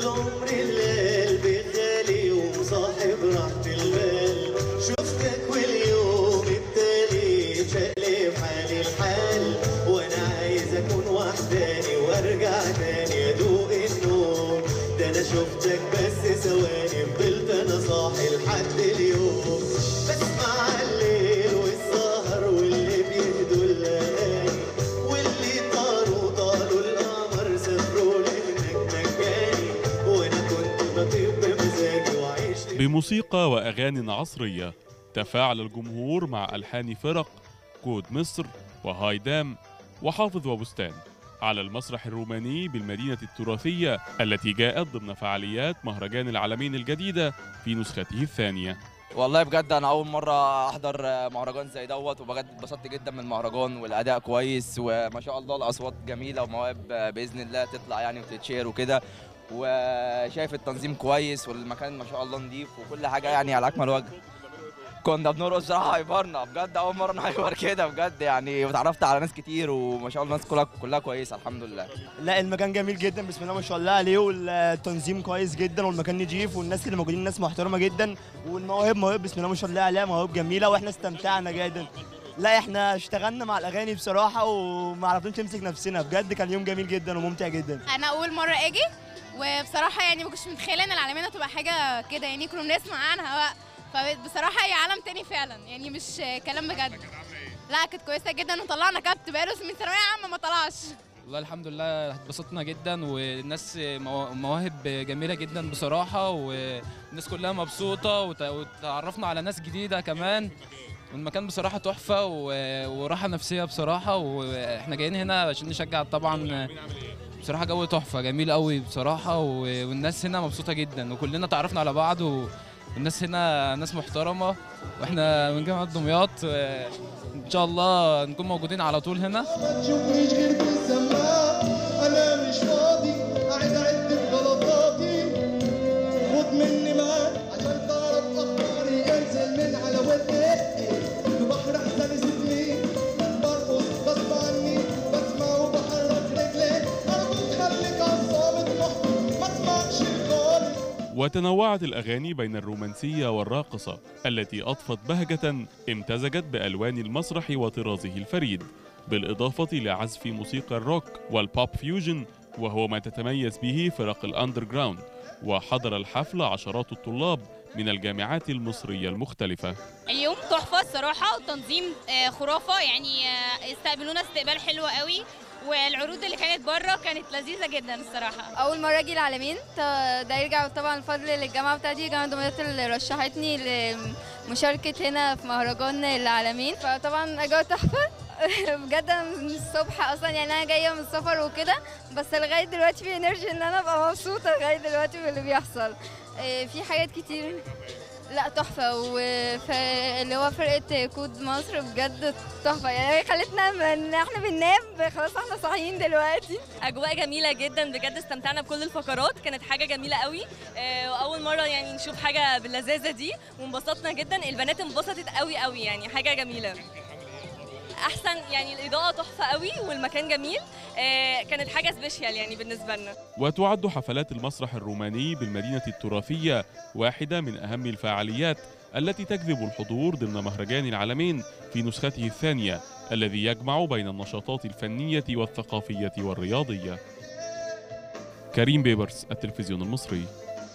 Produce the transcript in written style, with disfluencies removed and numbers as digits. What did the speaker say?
طول عمري الليل بغالي ومصاحب راحة البال. شفتك واليوم التالي اتشقلب حالي الحال، وانا عايز اكون وحداني وارجع تاني ادوق النوم. ده انا شفتك بس ثواني فضلت انا صاحي لحد اليوم. بسمع الليل والسهر واللي بيهدوا الاغاني واللي طاروا طالوا القمر سافروا لهناك مجاني، وانا كنت بطيب بمزاجي وعشت بموسيقى واغاني عصريه. تفاعل الجمهور مع الحان فرق كود مصر وهايدام وحافظ وبستان على المسرح الروماني بالمدينة التراثية التي جاءت ضمن فعاليات مهرجان العلمين الجديدة في نسخته الثانية. والله بجد أنا أول مرة أحضر مهرجان زي دوت، وبجد اتبسطت جدا من المهرجان والأداء كويس، وما شاء الله الأصوات جميلة ومواهب بإذن الله تطلع يعني وتتشير وكده، وشايف التنظيم كويس والمكان ما شاء الله نضيف وكل حاجة يعني على أكمل وجه. كنا بنرقص صراحه هايبرنا بجد، اول مره نهايبر كده بجد يعني، واتعرفت على ناس كتير وما شاء الله الناس كلها كويسه الحمد لله. لا المكان جميل جدا بسم الله ما شاء الله عليه، والتنظيم كويس جدا والمكان نضيف والناس اللي موجودين ناس محترمه جدا، والمواهب مواهب بسم الله ما شاء الله عليها، مواهب جميله واحنا استمتعنا جدا. لا احنا اشتغلنا مع الاغاني بصراحه وما عرفناش نمسك نفسنا بجد، كان يوم جميل جدا وممتع جدا. انا اول مره اجي وبصراحه يعني ما كنتش متخيله ان العالمين هتبقى حاجه كده يعني كنا بنسمع عنها بقى، فبصراحه هي عالم تاني فعلا يعني مش كلام بجد. لا كانت كويسه جدا وطلعنا كابت بيبرس من ثانويه عامه ما طلعش. والله الحمد لله اتبسطنا جدا، والناس مواهب جميله جدا بصراحه، والناس كلها مبسوطه وتعرفنا على ناس جديده كمان، والمكان بصراحه تحفه وراحه نفسيه بصراحه، واحنا جايين هنا عشان نشجع طبعا. بصراحه جو تحفه جميل قوي بصراحه، والناس هنا مبسوطه جدا وكلنا تعرفنا على بعض، والناس هنا ناس محترمة، واحنا من جامعة دمياط ان شاء الله نكون موجودين على طول هنا. وتنوعت الأغاني بين الرومانسية والراقصة التي أضفت بهجة امتزجت بألوان المسرح وطرازه الفريد، بالإضافة لعزف موسيقى الروك والبوب فيوجن وهو ما تتميز به فرق الأندرغراوند. وحضر الحفل عشرات الطلاب من الجامعات المصرية المختلفة. اليوم تحفة الصراحة والتنظيم خرافة يعني، استقبلونا استقبال حلو قوي، والعروض اللي كانت بره كانت لذيذه جدا الصراحه. اول مره اجي العالمين، ده يرجع طبعا الفضل للجامعه بتاعتي، جامعه دمياط اللي رشحتني لمشاركه هنا في مهرجان العالمين، فطبعا اجواء تحفه بجد. من الصبح اصلا يعني انا جايه من السفر وكده، بس لغايه دلوقتي في انرجي ان انا ابقى مبسوطه لغايه دلوقتي باللي بيحصل. في حاجات كتير لا تحفه، واللي هو فرقه كود مصر بجد تحفه يعني، خلتنا من احنا بننام خلاص احنا صاحيين دلوقتي. اجواء جميله جدا بجد، استمتعنا بكل الفقرات، كانت حاجه جميله قوي، واول مره يعني نشوف حاجه باللذاذه دي، وانبسطنا جدا. البنات انبسطت قوي قوي يعني، حاجه جميله احسن يعني، الاضاءه تحفه قوي والمكان جميل، كانت حاجه سبيشال يعني بالنسبه لنا. وتعد حفلات المسرح الروماني بالمدينه التراثيه واحده من اهم الفعاليات التي تجذب الحضور ضمن مهرجان العلمين في نسخته الثانيه الذي يجمع بين النشاطات الفنيه والثقافيه والرياضيه. كريم بيبرس، التلفزيون المصري.